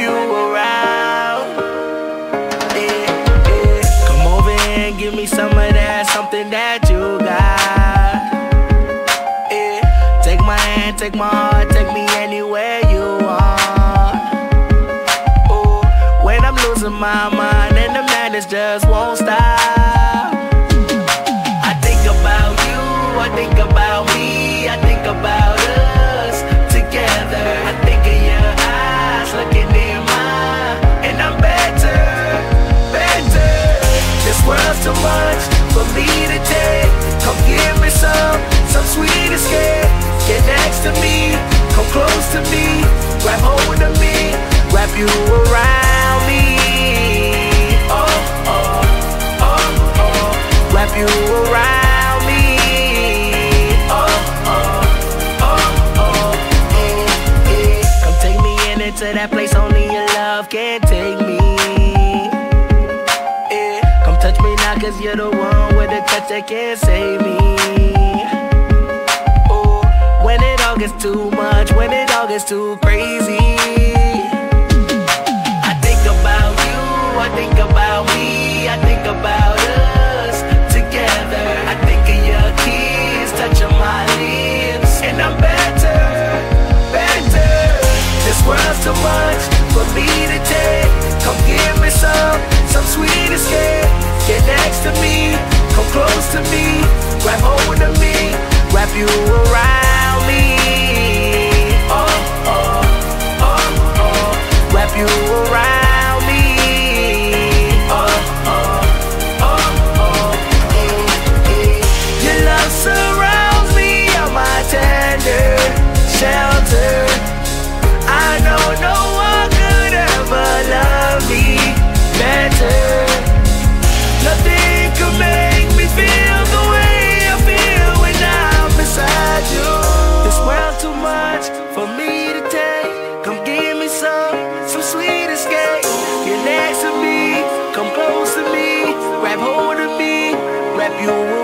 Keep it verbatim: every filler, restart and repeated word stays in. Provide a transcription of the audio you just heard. you around. Yeah, yeah. Come over here and give me some of that, something that you got. Yeah. Take my hand, take my heart, take me anywhere you are. Ooh. When I'm losing my mind and the madness just won't stop, I think about you, I think about me, I think about us together. I think of your eyes looking in mine, and I'm better, better. This world's too much for me to take. Come give me some, some sweet escape. Get next to me, come close to me, grab hold of me, wrap you around me. Oh, oh, oh, oh, wrap you around. To that place only your love can take me, yeah. Come touch me now, cause you're the one with a touch that can save me. Ooh. When it all gets too much, when it all gets too crazy, I think about you, I think about me, I think about us together. I think of your kiss touching my lips, and I'm better, better. This world's too much for me to take. Come give me some, some sweet escape. Get next to me, come close to me, grab hold of me, wrap you around me. Oh, oh, oh, oh, wrap you around me. Oh, oh, oh, oh, eh, eh. Your love surrounds me, on my tender shelter. I know no one could ever love me better. Nothing could make me feel the way I feel when I'm beside you. This world's too much for me to take. Come give me some, some sweet escape. Get next to me, come close to me, grab hold of me, wrap you up.